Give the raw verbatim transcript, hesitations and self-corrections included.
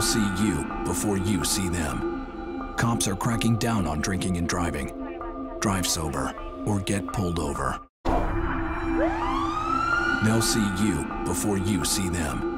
They'll see you before you see them. Cops are cracking down on drinking and driving. Drive sober or get pulled over. They'll see you before you see them.